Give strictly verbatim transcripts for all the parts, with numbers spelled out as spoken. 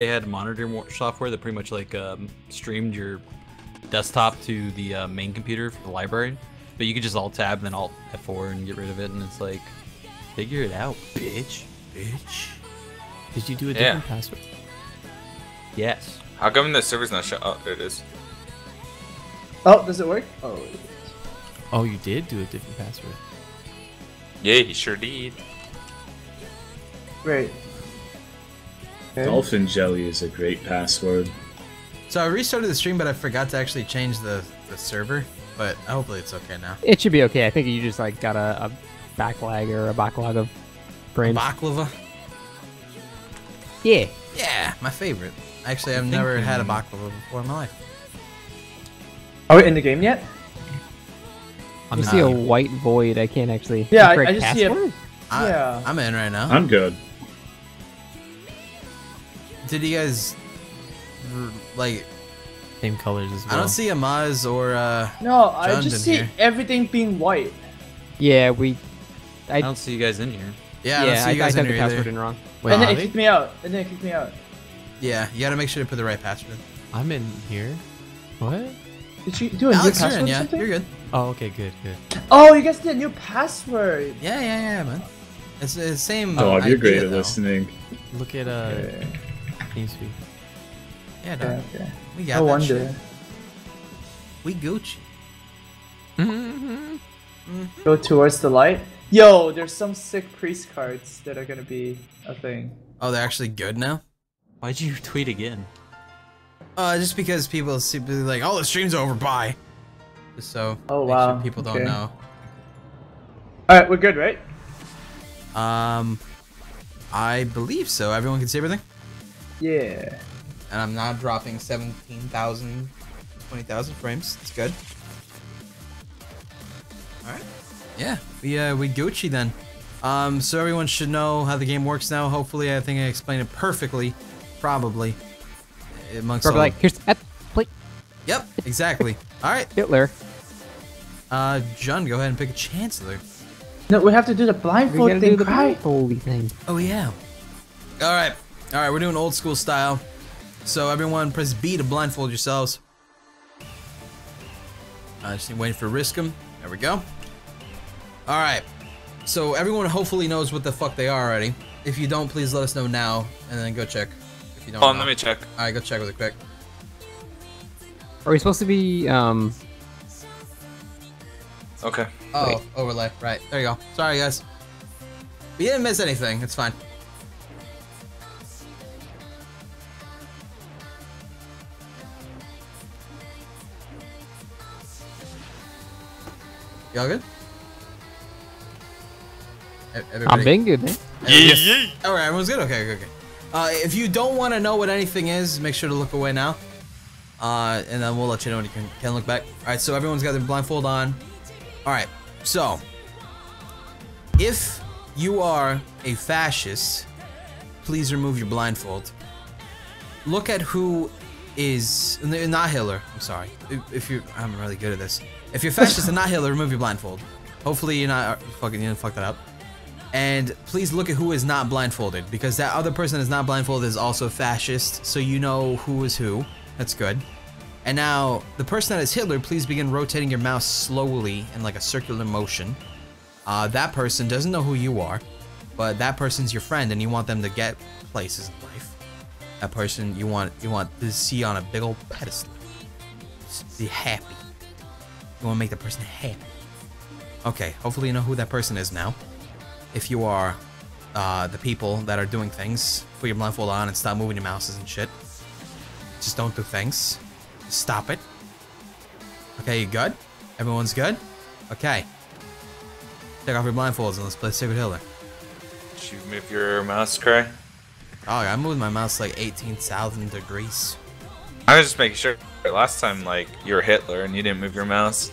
they had monitoring software that pretty much like um, streamed your desktop to the uh, main computer for the library. But you could just alt tab and then alt F four and get rid of it, and it's like, figure it out, bitch, bitch. Did you do a different yeah. password? Yes. How come the server's not shut? Oh, there it is. Oh, does it work? Oh. It is. Oh, you did do a different password. Yeah, you sure did. Right. Okay. Dolphin jelly is a great password. So I restarted the stream, but I forgot to actually change the the server. But hopefully it's okay now. It should be okay. I think you just like got a, a backlog or a backlog of brains. Baklava. Yeah. Yeah, my favorite. Actually, I've never had a baklava before in my life. Are we in the game yet? I'm I see a white void. I can't actually. Yeah, I, I just see it. I, yeah. I'm in right now. I'm good. Did you guys like? Same colors as well. I don't see Amaz or uh No, I Jund just see here. everything being white. Yeah, we I, I don't see you guys in here. Yeah, I don't yeah, see you guys I, I in here. I typed the password in wrong. Wait, and then it kicked me out. And then it kicked me out. Yeah, you gotta make sure to put the right password in. I'm in here. What? Did you do a Alex, new password? You're in, yeah, something? You're good. Oh, okay, good, good. Oh, you guys did a new password. Yeah, yeah, yeah, man. It's the same. Oh, idea, you're great at though. listening. Look at uh yeah. TeamSpeak. Yeah, no. Yeah, okay. We got no that wonder. Shit. We Gucci. Mm-hmm. Mm-hmm. Go towards the light. Yo, there's some sick priest cards that are gonna be a thing. Oh, they're actually good now? Why'd you tweet again? Uh, just because people seem to be like, oh, the stream's over, bye. Just so oh, wow. sure people don't okay. know. Alright, we're good, right? Um, I believe so. Everyone can see everything? Yeah. And I'm not dropping seventeen thousand, twenty thousand frames. That's good. All right. Yeah, we uh, we Gucci then. Um, so everyone should know how the game works now. Hopefully, I think I explained it perfectly. Probably. Amongst Probably all. Like, here's the plate. Yep, exactly. All right. Hitler. Uh, John, go ahead and pick a chancellor. No, we have to do the blindfold thing. Do the blindfold thing. Oh yeah. All right. All right. We're doing old school style. So everyone, press B to blindfold yourselves. I uh, just waiting for Riskum. There we go. All right. So everyone hopefully knows what the fuck they are already. If you don't, please let us know now, and then go check. If you don't, hold on, let me check. All right, go check really quick. Are we supposed to be? Um... Okay. Oh, Wait. overlay. Right there you go. Sorry guys. We didn't miss anything. It's fine. Y'all good? Everybody? I'm being good, man. Yes. Alright, everyone's good? Okay, okay, okay. Uh, if you don't want to know what anything is, make sure to look away now. Uh, and then we'll let you know when you can, can look back. Alright, so everyone's got their blindfold on. Alright, so. If you are a fascist, please remove your blindfold. Look at who is... Not Hitler, I'm sorry. If you, I'm really good at this. If you're fascist and not Hitler, remove your blindfold. Hopefully you're not fucking, you didn't fuck that up. And please look at who is not blindfolded, because that other person is not blindfolded is also fascist, so you know who is who. That's good. And now, the person that is Hitler, please begin rotating your mouse slowly in like a circular motion. Uh, that person doesn't know who you are, but that person's your friend and you want them to get places in life. That person you want, you want to see on a big old pedestal. Just be happy. You want to make the person happy. Okay, hopefully you know who that person is now. If you are uh, the people that are doing things, put your blindfold on and stop moving your mouses and shit. Just don't do things. Just stop it. Okay, you good? Everyone's good? Okay. Take off your blindfolds and let's play Secret Hitler. Did you move your mouse, Cry? Oh, I moved my mouse like eighteen thousand degrees. I was just making sure. Last time, like, you were Hitler and you didn't move your mouse.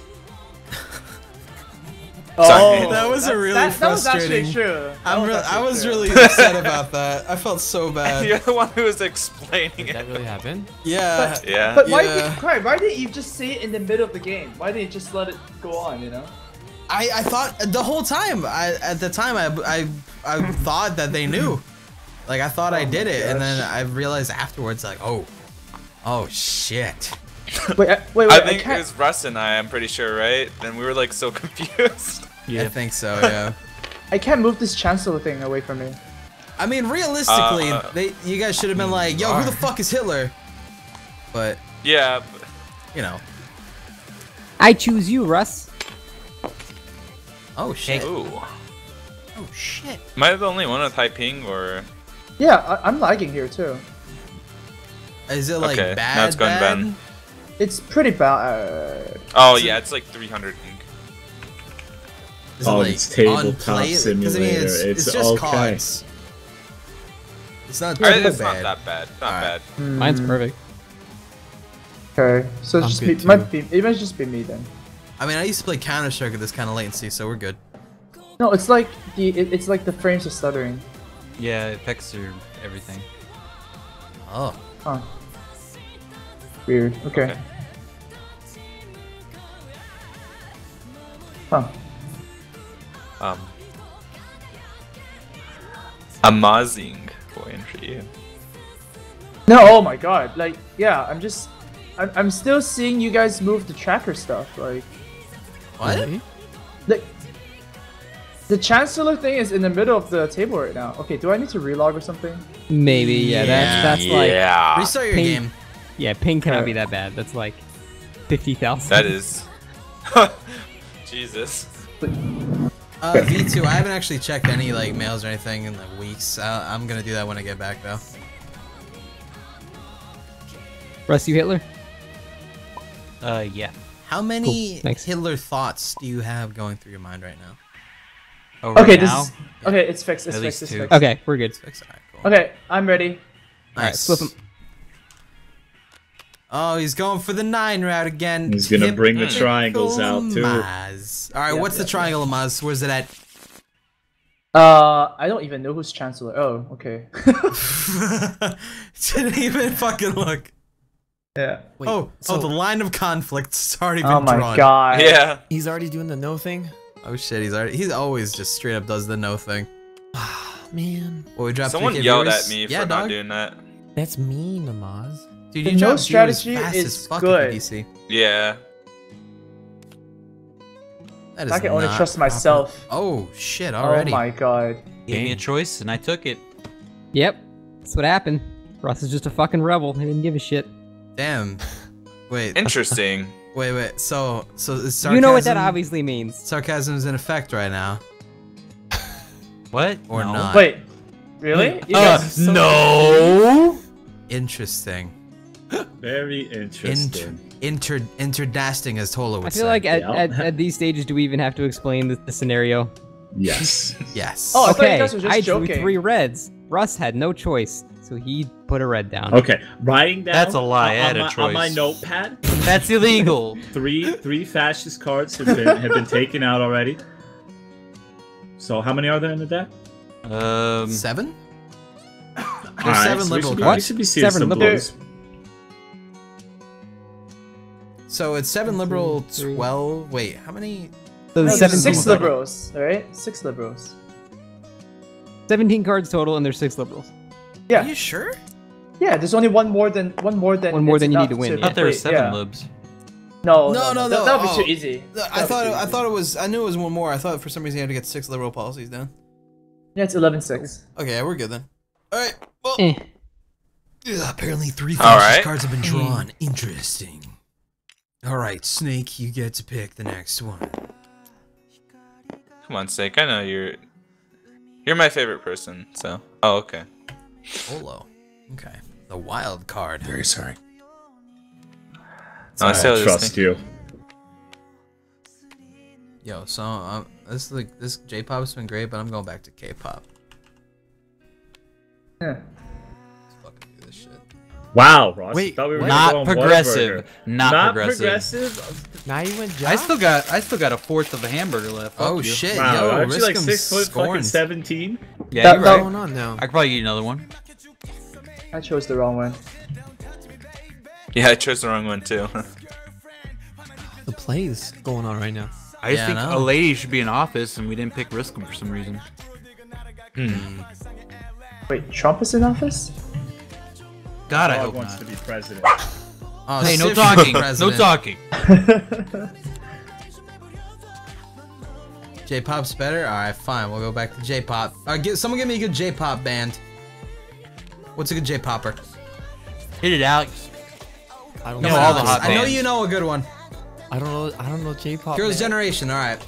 Oh, that was a really that, frustrating. That was actually true. I'm was re actually I was true. really upset about that. I felt so bad. You're the one who was explaining Did it. That really happened? Yeah. But, yeah. But why yeah. did you cry? Why didn't you just say it in the middle of the game? Why didn't you just let it go on? You know. I I thought the whole time. I at the time I I I thought that they knew. Like, I thought oh I did it, gosh. and then I realized afterwards, like, oh, oh shit. Wait, I, wait, wait. I think I it was Russ and I. I'm pretty sure, right? And we were like so confused. Yeah, I think so. Yeah. I can't move this chancellor thing away from me. I mean, realistically, uh, they you guys should have been like, yo, who the fuck is Hitler? But yeah, but, you know. I choose you, Russ. Oh shit. Ooh. Oh shit. Am I the only one with high ping, or? Yeah, I I'm lagging here too. Is it like okay, bad? Now it's going bad. bad. It's pretty bad. Oh yeah, it's like three hundred. Is oh, it like it's Tabletop Simulator. I mean, it's, it's, it's just okay. cards. It's not too bad. It's not that bad. Not right. bad. Mm. Mine's perfect. Okay, so it's just me, it might be it might just be me then. I mean, I used to play Counter-Strike at this kind of latency, so we're good. No, it's like the it, it's like the frames are stuttering. Yeah, it affects your everything. Oh. Huh. Weird. Okay. okay. Huh. Um. Amazing poetry. No, oh my god. Like, yeah, I'm just, I'm, I'm still seeing you guys move the tracker stuff. Like, what? Really? Like, the chancellor thing is in the middle of the table right now. Okay, do I need to relog or something? Maybe. Yeah, yeah that's that's yeah. like. Yeah. Restart your game. Yeah, ping cannot right. be that bad. That's like fifty thousand. That is. Jesus. Uh, V two, I haven't actually checked any like mails or anything in like weeks. Uh, I'm gonna do that when I get back though. Russ, you Hitler? Uh, yeah. How many cool. Hitler thoughts do you have going through your mind right now? Oh, right okay, now? This is... yeah. Okay, it's fixed. It's At fixed. It's fixed. Okay, we're good. It's fixed. All right, cool. Okay, I'm ready. All right, nice. Flip him. Oh, he's going for the nine route again. He's gonna Hip bring the triangles out too. Maz. All right, yeah, what's yeah, the triangle of Maz? Where's it at? Uh, I don't even know who's chancellor. Oh, okay. Didn't even fucking look. Yeah. Wait, oh, so oh, the line of conflict's already been drawn. Oh my drawn. god. Yeah. He's already doing the no thing. Oh shit, he's already. He's always just straight up does the no thing. Ah man. Well, we dropped Someone yelled viewers. at me yeah, for dog. not doing that. That's mean, Amaz. Dude, the you no strategy is good. D C. Yeah. That is I can only trust proper. myself. Oh shit! Already. Oh my god. Gave me a choice and I took it. Yep. That's what happened. Russ is just a fucking rebel. He didn't give a shit. Damn. Wait. Interesting. Wait, wait. So, so is sarcasm. You know what that obviously means. Sarcasm is in effect right now. What? Or no. not? Wait. Really? You uh, guys so no. Interesting. Very interesting. Inter, inter, interdasting, as Tola would say. I feel say. like at, yeah. at, at these stages, do we even have to explain the, the scenario? Yes. yes. Oh, I okay. thought you guys were just I joking. drew three reds. Russ had no choice, so he put a red down. Okay, writing down. That's a lie. I had a choice on my notepad. That's illegal. three three fascist cards have been have been taken out already. So how many are there in the deck? Um, seven. There's seven right, so liberal we should be, cards. We should be seeing seven liberals. So it's seven liberal, twelve. Wait, how many? So no, seven six liberals, all right? Six liberals. Seventeen cards total, and there's six liberals. Yeah. Are you sure? Yeah. There's only one more than one more than one more than you need to win. I thought there were seven yeah. libs. No. No, no, no. no. That would oh. be too easy. That'd I thought. It, I thought it was. I knew it was one more. I thought for some reason you had to get six liberal policies down. Yeah, it's eleven six. Okay, we're good then. All right. Well. Eh. Yeah, apparently three fascist cards have been drawn. Mm. Interesting. Alright, Snake, you get to pick the next one. Come on, Snake, I know you're... You're my favorite person, so... Oh, okay. Olo. Okay. The wild card. Very sorry. No, I still trust you. Yo, so, um, this, like, this J-pop has been great, but I'm going back to K-pop. Yeah. Wow, Ross. Wait, we were not, progressive, not, not progressive. Not progressive. Now you went. I still got. I still got a fourth of a hamburger left. Oh Fuck shit! Wow, yo, aren't you like six foot fucking seventeen? Yeah, that, you're right. What's going on now? I could probably eat another one. I chose the wrong one. Yeah, I chose the wrong one too. The play's going on right now. I just yeah, think no. a lady should be in office, and we didn't pick Riskham for some reason. Hmm. Wait, Trump is in office? God, I hope wants not. To be president. Oh, hey, no talking. No talking. J-pop's better? Alright, fine. We'll go back to J-pop. Alright, get, someone give me a good J-pop band. What's a good J-popper? Hit it, Alex. I don't know all the hot bands. I know you know a good one. I don't know. I don't know J-pop. Girls' Generation. All right.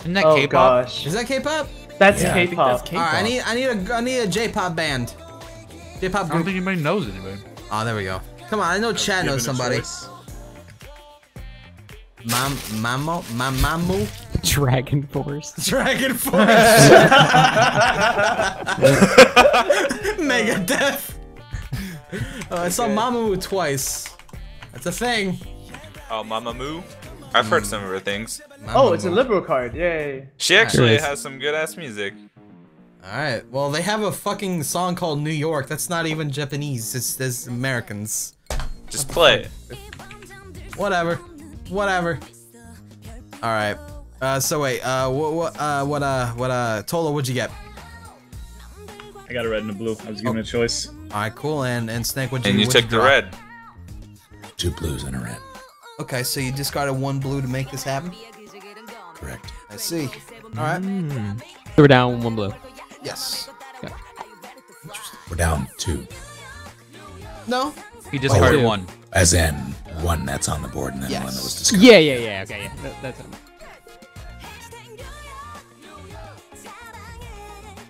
Isn't that oh, K-pop? Gosh. Is that K-pop? That's yeah, K-pop. All right. I need. I need a. I need a J-pop band. J-pop. I don't think anybody knows anybody. Oh, there we go. Come on. I know I Chad knows somebody. Mam, Mamo, Mamamoo. Dragon Force. Dragon Force. Megadeth. Oh, I saw Mamamoo twice. That's a thing. Oh, Mamamoo? I've heard mm. some of her things. Mamamoo. Oh, it's a liberal card. Yay. She actually right. has some good-ass music. Alright. Well, they have a fucking song called New York. That's not even Japanese. It's, it's Americans. Just play it. Whatever. Whatever. Alright. Uh, so wait. Uh, what, what, uh, what, uh, what, uh, Tola, what'd you get? I got a red and a blue. I was given oh. a choice. Alright, cool. And, and Snake, what'd you And you took the red. Two blues and a red. Okay, so you discarded one blue to make this happen? Correct. I see. Alright. Mm. So we're down one blue. Yes. Okay. We're down two. No. You discarded oh, one. As in, one that's on the board and then yes. one that was discarded. Yeah, yeah, yeah. Okay, yeah. That, that's it.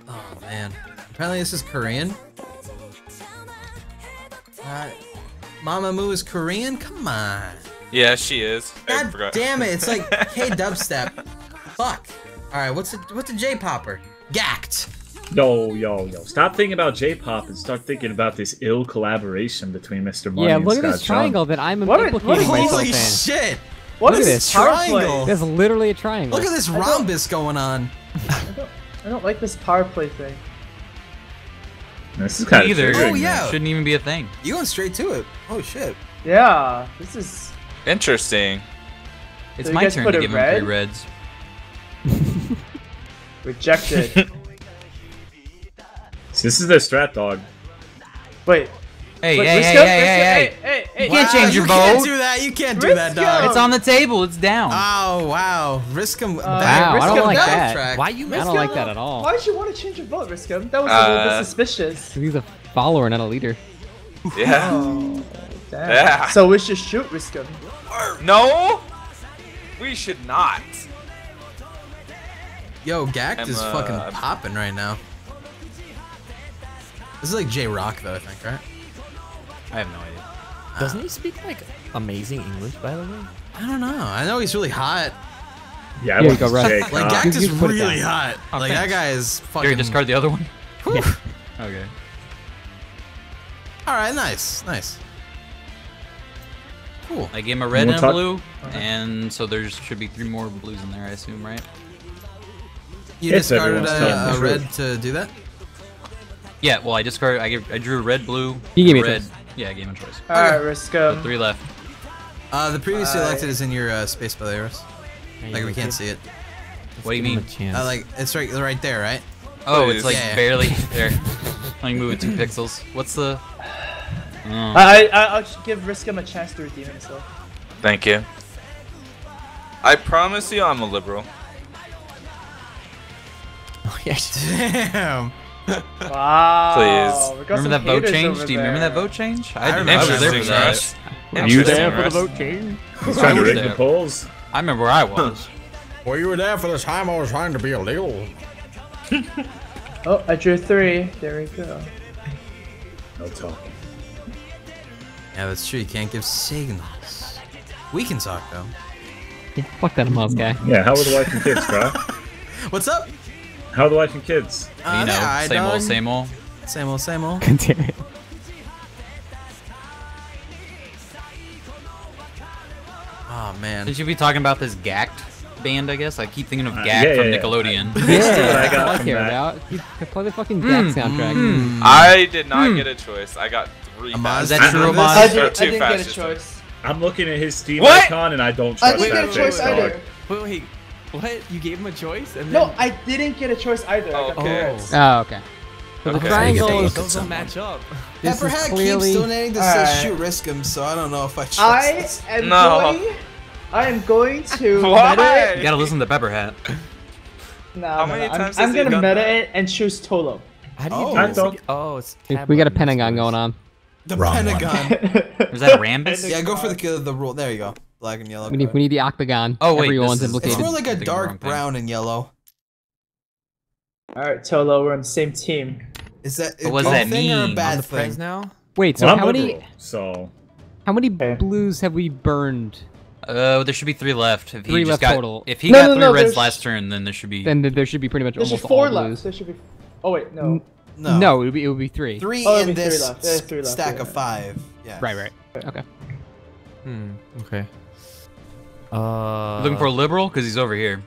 Oh, man. Apparently this is Korean. Uh, Mamamoo is Korean? Come on. Yeah, she is. God damn it! It's like K dubstep. Fuck. All right, what's the what's the J-popper? Gacked. No, yo, yo. Stop thinking about J-pop and start thinking about this ill collaboration between Mister Money yeah, and Scott Jund. Yeah, look at this triangle that I'm implicating myself in. Holy shit! What is this triangle? There's literally a triangle. Look at this rhombus going on. I don't, I don't like this power play thing. This is kind Neither. of. Oh yeah. Shouldn't even be a thing. You went straight to it. Oh shit. Yeah. This is. Interesting. It's so my turn to give red? him three reds. Rejected. So this is their strat dog. Wait. Hey, Wait, hey, hey, go, hey, hey, go, hey, hey, hey, You wow, can't change your you vote. You can't do that. You can't do Risk that, dog. Him. It's on the table. It's down. Oh, wow. Risk him. Uh, wow, Risk I don't him like that. Track. Why you? Risk I don't him. like that at all. Why did you want to change your vote, Risk him? That was uh, a little bit suspicious. He's a follower, not a leader. Yeah. Oh, yeah. So we should shoot Risk him. No, we should not. Yo, Gact I'm, is uh, fucking I'm... popping right now. This is like J-Rock though, I think, right? I have no idea. Doesn't uh, he speak like amazing English, by the way? I don't know. I know he's really hot. Yeah, I yeah, go right. Jake, like Gact is really hot. Oh, like thanks. that guy is fucking. Here, discard the other one. Yeah. Okay. All right, nice, nice. Cool. I gave him a red and a blue, okay. and so there should be three more blues in there, I assume, right? You it's discarded a, a red to do that? Yeah, well, I discarded. I, gave, I drew red, blue, you gave me red. Choice. Yeah, I gave him a choice. All okay. right, Risco. So three left. Uh, the previously uh, elected is in your uh, space by the Eris. Like we can't see it. What do you mean? Uh, like it's right, right there, right? Oh, it's like yeah, yeah. barely there. I can move it two pixels. What's the? Oh. I, I I'll give Riskum a chance to redeem himself. Thank you. I promise you, I'm a liberal. Oh yes. Damn. Wow. Please. Remember that vote change? Do you remember that vote change? I, I remember. I remember that. Were you there for the vote change? He's trying to rig the polls. I remember where I was. Well, you were there for the time I was trying to be illegal. Oh, I drew three. There we go. No talking. Yeah, that's true. You can't give signals. We can talk, though. Yeah, fuck that mob guy. Yeah, how are the wife and kids, bro? What's up? How are the wife and kids? Uh, you know, same old, same old. Same old, same old. Continue. Oh, man. Should you be talking about this Gact band, I guess? I keep thinking of Gact uh, yeah, from yeah, Nickelodeon. Yeah, yeah. I got from that. You play the fucking Gact mm, soundtrack. Mm, mm. I did not mm. get a choice. I got... Amaz, is that true, Amaz? I didn't, I didn't get a choice. I'm looking at his Steam what? icon and I don't trust I didn't that get a choice either. Wait, wait, what? You gave him a choice? And then... No, I didn't get a choice either. Oh, I got okay. Oh. oh, okay. Okay. The triangle doesn't match up. Pepperhat clearly... keeps donating to right. say shoot risk him, so I don't know if I trust I this. am no. going. I am going to. Why? You gotta listen to Pepperhat. No, How no, many no. times I'm, I'm gonna meta that? it and choose Tolo. How do you oh. do this? Oh, it's we got a Pentagon going on. The Wrong Pentagon. Was that a Rambus? Yeah, go for the the rule. There you go. Black and yellow. We need, we need the octagon. Oh wait, everyone's is, implicated. It's more like a dark brown thing. and yellow. All right, Tolo, we're on the same team. Is that a good that thing mean? or a bad thing? Now? Wait, so well, how many? So how many okay. blues have we burned? Uh, there should be three left. If he three just left got, total. If he no, got no, three no, reds last turn, then there should be. Then there should be pretty much there almost four all left. Blues. There should be. Oh wait, no. No, no it, would be, it would be three. Three oh, in this three left. Three left. stack yeah. of five. Yeah. Right, right. Okay. Hmm. Okay. Uh. Looking for a liberal because he's over here.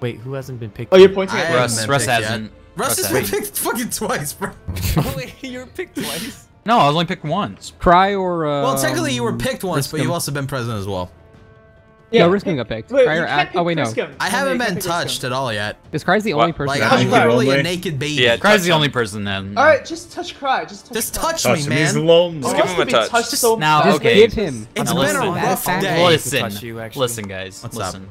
Wait, who hasn't been picked? Oh, you're pointing at Russ. Russ hasn't. Russ has been picked fucking twice, bro. Oh, wait, you were picked twice? No, I was only picked once. Cry or uh. Well, technically you were picked once, Riskum. but you've also been present as well. Yeah, no, Riskum got picked. Wait, Cry or act. Oh wait, no. Riskum. I haven't been touched Riskum. at all yet. Because Cry's the what? only person. Like, I'm literally a naked baby. Yeah, Cry's the only person then. All right, just touch Cry. Just touch. Just touch me, man. He's lonely. Just give him a touch. Now, okay. Give him. It's been a rough day. Listen, listen, guys. Listen.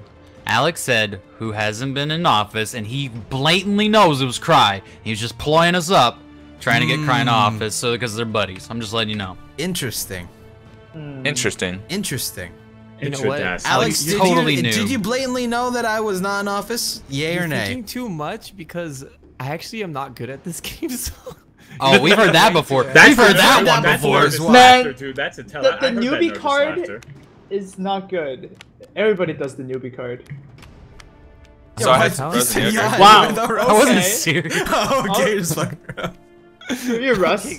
Alex said, who hasn't been in office, and he blatantly knows it was Cry. He was just ploying us up, trying to get mm. Cry in office, so because they're buddies. I'm just letting you know. Interesting. Mm. Interesting. Interesting. You know what? Alex, did, totally you, did you blatantly know that I was not in office? Yay You're or nay? Thinking too much because I actually am not good at this game. So. Oh, we've heard that before. We've heard that one before as well. Man, that's a tell. The, the newbie card is not good. Everybody does the newbie card. Yo, so I had I was yeah, yeah, wow, I okay. wasn't serious. Oh, okay, just fucking around. You're Russ.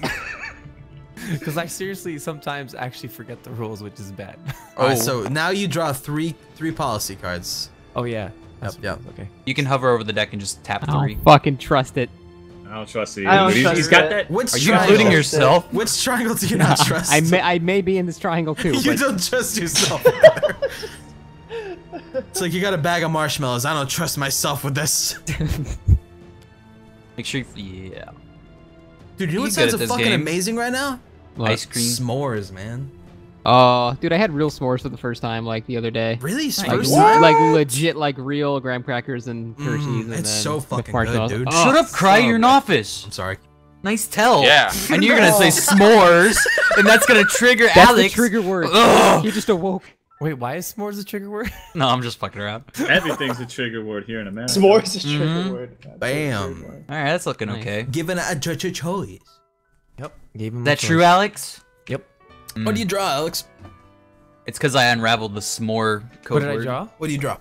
Because I seriously sometimes actually forget the rules, which is bad. Oh. Alright, so now you draw three three policy cards. Oh yeah. Yep, yep. Okay. You can hover over the deck and just tap three. I don't fucking trust it. I don't trust you. Don't he's, trust he's got that. Which Are you triangle? including yourself? Which triangle do you yeah, not trust? I may I may be in this triangle too. You but... don't trust yourself. It's like you got a bag of marshmallows. I don't trust myself with this. Make sure you, yeah. Dude, you know what sounds fucking game? amazing right now? What? Ice cream s'mores, man. Oh, uh, dude, I had real s'mores for the first time, like the other day. Really? Like, like legit, like real graham crackers and Hershey's. Mm, and it's so fucking good, sauce. dude. Oh, Shut up, Cry. So you're in office. I'm sorry. Nice tell. Yeah. And you're no. gonna say s'mores, and that's gonna trigger that's Alex. That's the trigger word. Ugh. You just awoke. Wait, why is s'mores a trigger word? No, I'm just fucking around. Everything's a trigger word here in America. S'mores is a trigger mm-hmm. word. That's Bam. Trigger word. All right, that's looking nice. okay. Given a choice. Yep. Gave him that choice. True, Alex? Yep. Mm. What do you draw, Alex? It's because I unraveled the s'more code word. What did I draw? What do you draw?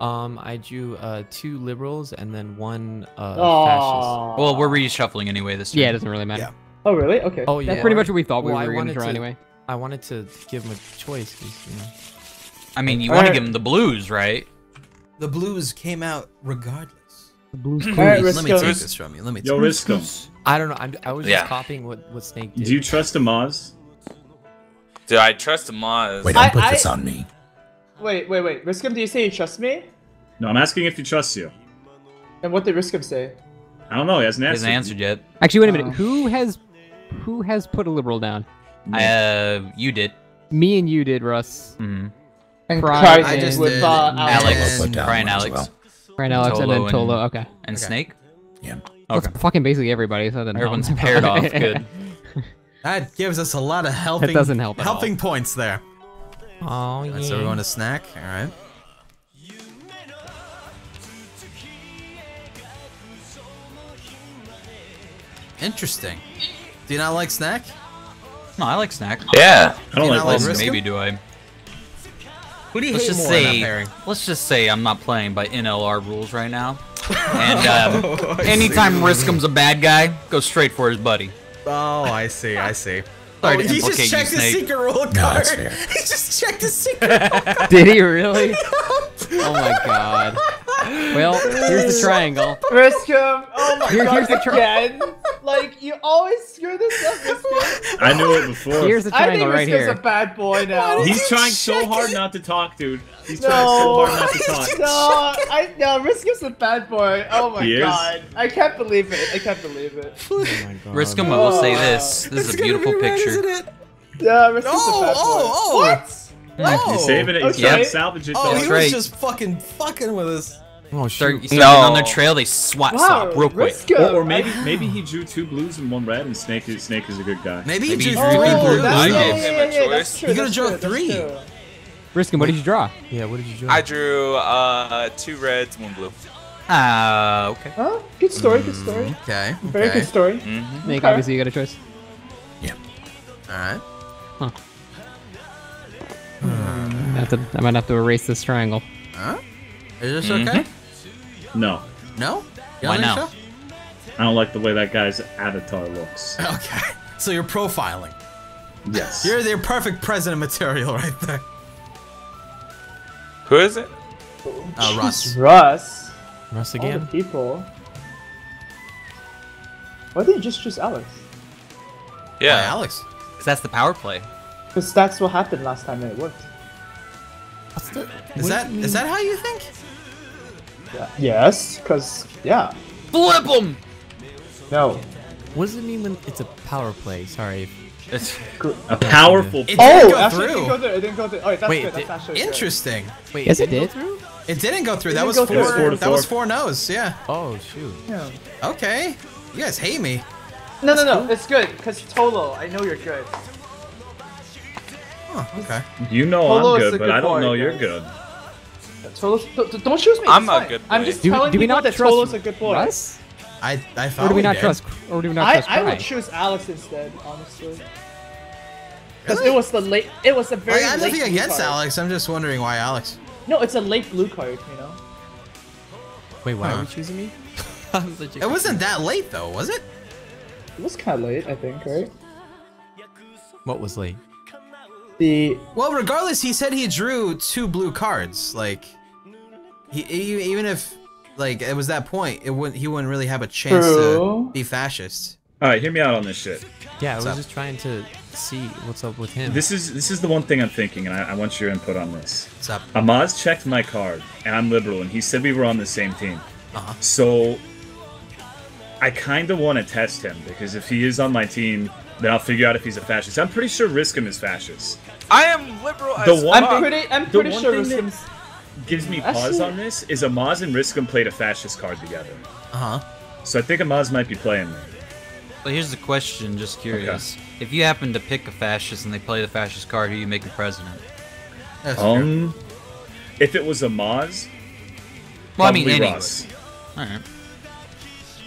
Um, I drew uh, two liberals and then one uh, fascist. Well, we're reshuffling anyway this time. Yeah, it doesn't really matter. Yeah. Oh, really? Okay. Oh, yeah. That's pretty much what we thought we well, were going to draw anyway. I wanted to give him a choice. You know. I mean, you All want right. to give him the blues, right? The blues came out regardless. The blues. All right, Let me take this from you. Let me. Yo, Riskum. I don't know. I'm, I was yeah. just copying what what Snake did. Do you trust the Moz? Do I trust the Moz? Wait, don't I, put I, this on me. Wait, wait, wait, Riskum, do you say you trust me? No, I'm asking if he trusts you. And what did Riskum say? I don't know. He hasn't answered, he hasn't answered yet. Actually, wait a minute. Uh, who has who has put a liberal down? I, uh, you did. Me and you did, Russ. Mm-hmm. And Cry I just with uh, Alex. Alex. Cry and Alex. Well. Cry and Alex, and then Tolo. Okay. And okay. Snake. Yeah. Okay. That's fucking basically everybody. So then everyone's paired off. Good. That gives us a lot of helping. It doesn't help. Helping all. points there. Oh yeah. So we're going to snack. All right. Interesting. Do you not like snack? No, I like snack. Yeah, I don't do like, like snack. Maybe do I? Who do you let's hate just more say, let's just say I'm not playing by N L R rules right now. And um, oh, anytime Riskum's a bad guy, go straight for his buddy. Oh, I see. I see. Sorry oh, to he just checked his secret rule card. No, he just checked his secret rule card. Did he really? Oh my god. Well, here's the triangle. Riskum. Oh my Here, god. Here's the triangle. Like, you always screw this up, this game. I knew it before. Here's the triangle right here. I think this guy's a bad boy now. He's trying so hard not to talk, dude. He's no, trying so hard not to talk. No, I, no, Risk is a bad boy. Oh my he god. Is? I can't believe it. I can't believe it. Oh my god. Riskum, I will say this. This is a beautiful be red, picture. Isn't it? Yeah, Risk no, is a bad boy. Oh, oh. What? No. You're saving it. You okay. can't salvage it. Oh, he was just fucking fucking with us. Oh, start, you start no. on their trail, they swat wow, swap real quick. Or, or maybe maybe he drew two blues and one red, and Snake is Snake is a good guy. Maybe, maybe he drew three oh, blues. I gave him a choice. You could have drawn three. Riskin, what did you draw? Yeah, what did you draw? I drew uh, two reds, one blue. Ah, uh, okay. Huh? Good story, good story. Mm, okay, okay. Very good story. Mm-hmm. Snake, okay. Obviously, you got a choice. Yeah. All right. Huh. Hmm. I, have to, I might have to erase this triangle. Huh? Is this mm-hmm. okay? No. No? You Why no? So? I don't like the way that guy's avatar looks. Okay. So you're profiling. Yes. You're the perfect president material right there. Who is it? Oh, uh, Russ. Russ. Russ again? All the people. Why did you just choose Alex? Yeah, Why Alex. Because that's the power play. Because that's what happened last time and it worked. What's the, is, that, is that how you think? Yes, because, yeah. Flip him! No. What does it mean when it's a power play? Sorry. It's a powerful play. Oh, actually, it didn't go through. It didn't go through. Oh, that's Wait, good. That's actually interesting. Good. Wait, yes, it, it did. Go through? It didn't go through. It that didn't was go four. Through. That four. was four no's. Yeah. Oh shoot. Yeah. Okay. You guys hate me. No, that's no, no. Cool. It's good because Tolo. I know you're good. Huh, okay. You know Tolo I'm good, but good I don't boy, know guys. You're good. Tolo's, don't choose me. I'm a good boy. I'm just do, telling do we people not that trust Tolo's a good boy. Russ? I, I thought or do we, we not did. trust? Or do we not I, trust? I Cry? would choose Alex instead, honestly. Because really? it was the late. It was a very. Like, I have nothing against card. Alex. I'm just wondering why Alex. No, it's a late blue card, you know. Wait, why huh. are you choosing me? was like, it wasn't that late though, was it? It was kind of late, I think, right? What was late? The well, regardless, he said he drew two blue cards. Like, he, he even if. Like, it was that point, it wouldn't, he wouldn't really have a chance True. to be fascist. Alright, hear me out on this shit. Yeah, what's I was up? just trying to see what's up with him. This is this is the one thing I'm thinking, and I, I want your input on this. What's up? Amaz checked my card, and I'm liberal, and he said we were on the same team. Uh-huh. So, I kind of want to test him, because if he is on my team, then I'll figure out if he's a fascist. I'm pretty sure Riskum is fascist. I am liberal the as one I'm pretty, I'm pretty sure Riskum's... gives me That's pause it. on this is Amaz and Riskum played a fascist card together. Uh huh. So I think Amaz might be playing me. Well, here's the question, just curious. Okay. If you happen to pick a fascist and they play the fascist card, who are you making president? That's um, true. If it was Amaz, well, I mean, Russ. All right.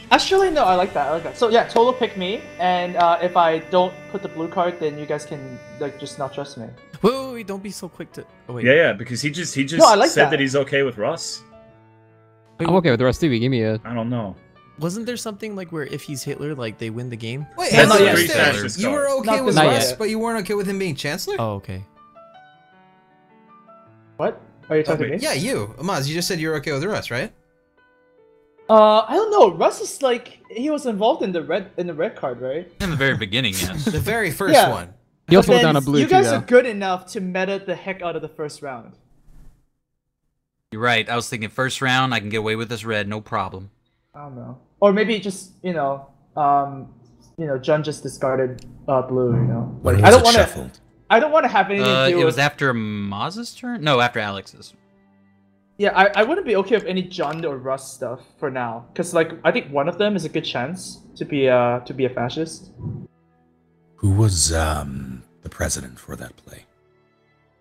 Actually, no, I like that. I like that. So yeah, Tolo pick me, and uh, if I don't put the blue card, then you guys can like just not trust me. Wait, wait, wait, don't be so quick to. Oh, wait. Yeah, yeah, because he just he just no, like said that. that he's okay with Russ. I'm okay with Russ too. Give me a. I don't know. Wasn't there something like where if he's Hitler, like they win the game? Wait, that's not yet. You were okay not with Russ, yet. but you weren't okay with him being Chancellor. Oh, okay. What are you talking oh, to me? Yeah, you, Amaz. You just said you're okay with Russ, right? Uh, I don't know. Russ is like he was involved in the red in the red card, right? In the very beginning, yes. the very first yeah. one. You also down a blue. You guys too, are good enough to meta the heck out of the first round. You're right. I was thinking first round, I can get away with this red, no problem. I don't know. Or maybe just you know, um, you know, Jun just discarded uh, blue. You know, like I don't want to. I don't want to have anything. Uh, to do it was with... after Maz's turn. No, after Alex's. Yeah, I, I wouldn't be okay with any Jund or Russ stuff for now, cause like I think one of them is a good chance to be uh to be a fascist. Who was um the president for that play?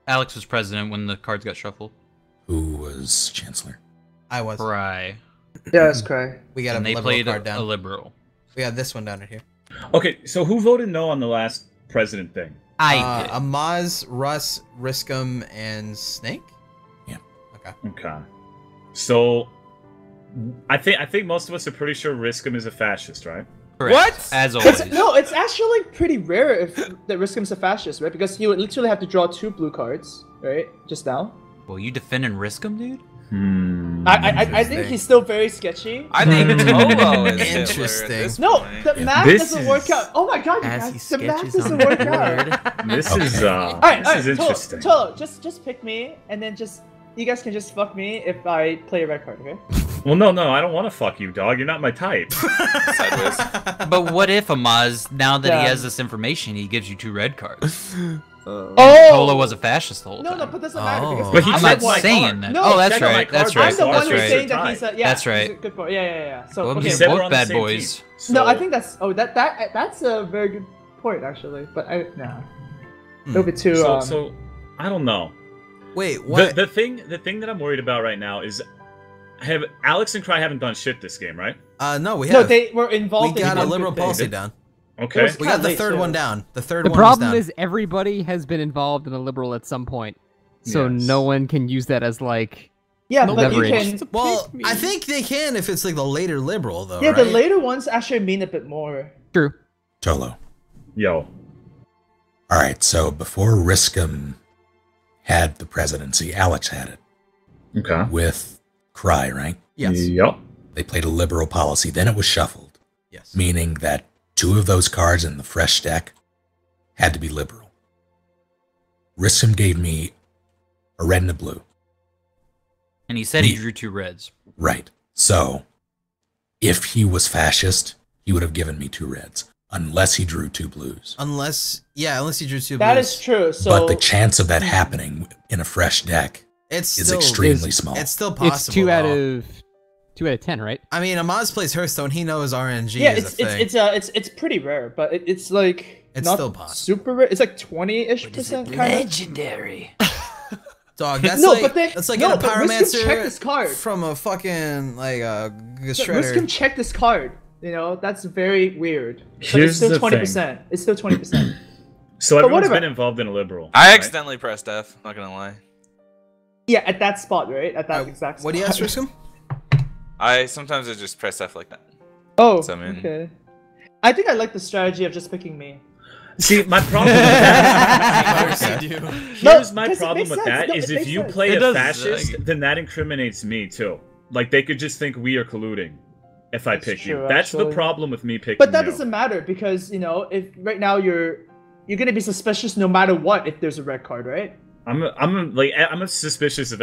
Alex was president when the cards got shuffled. Who was chancellor? I was. Cry. Yeah, that's Cry. We got and a they played card a, down. a liberal. We got this one down right here. Okay, so who voted no on the last president thing? I uh, did. Amaz, Russ, Riskum, and Snake. Okay, so I think I think most of us are pretty sure Riskum is a fascist, right? Correct. What? As always. It's, no, it's actually pretty rare if that Riskum's a fascist, right? Because you would literally have to draw two blue cards, right? Just now. Well, you defending Riskum, dude? Hmm. I, I I think he's still very sketchy. I think Tolo is interesting. No, the math this doesn't is, work out. Oh my god, you guys, the math doesn't work out. This okay. is uh, all right, this all right, is interesting. Tolo, Tolo, just just pick me, and then just you guys can just fuck me if I play a red card, okay? Well, no, no, I don't want to fuck you, dog. You're not my type. Sideways. But what if Amaz, now that yeah. he has this information, he gives you two red cards? Uh, oh! Tolo was a fascist the whole time. No, no, but that's not oh. matter. But he's not saying that. No, oh, that's right. That's right. I'm the one who's saying that he's a, yeah, that's right. He's a good boy. Yeah, yeah, yeah. So well, okay, we both bad boys. Team, so. No, I think that's oh that that that's a very good point actually. But I nah. Mm. It'll be too. So, um, so I don't know. Wait, what? The, the thing the thing that I'm worried about right now is, have Alex and Cry haven't done shit this game, right? Uh, no, we have. No, they were involved. We got a liberal policy down. Okay. We got the third one down. The third one is down. The problem is everybody has been involved in a liberal at some point, so yes. no one can use that as like yeah, but you can. Well, I think they can if it's like the later liberal though. Yeah, right? The later ones actually mean a bit more. True. Tolo. Yo. All right. So before Riskham had the presidency, Alex had it. Okay. With Cry, right? Yes. Yep. They played a liberal policy. Then it was shuffled. Yes. Meaning that two of those cards in the fresh deck had to be liberal. Riskham gave me a red and a blue. And he said he, he drew two reds. Right. So, if he was fascist, he would have given me two reds. Unless he drew two blues. Unless, yeah, unless he drew two that blues. That is true. So, but the chance of that happening in a fresh deck it's is still, extremely it's, small. It's still possible. It's two out of... Two out of ten, right? I mean, Amaz plays Hearthstone. He knows R N G. Yeah, it's is a it's thing. it's uh, it's it's pretty rare, but it, it's like it's not still possible. Super rare. It's like twenty-ish percent. Kind legendary. Of? Dog, that's no, like but they, that's like no, a pyromancer check this card. From a fucking like a shredder. Riskham check this card. You know, that's very weird. But Here's it's still twenty percent. It's still twenty percent. So everyone's been involved in a liberal. I right? accidentally pressed F. Not gonna lie. Yeah, at that spot, right? At that uh, exact. What spot. What do you ask, Riskham? I sometimes I just press F like that. Oh, so, I mean, okay. I think I like the strategy of just picking me. See, my problem with that. Here's no, my problem with sense. that no, is if you sense. play it a fascist, like, then that incriminates me too. Like they could just think we are colluding if I pick true, you. That's actually. the problem with me picking. But that you. doesn't matter because you know if right now you're you're gonna be suspicious no matter what if there's a red card, right? I'm a, I'm a, like I'm a suspicious of everything.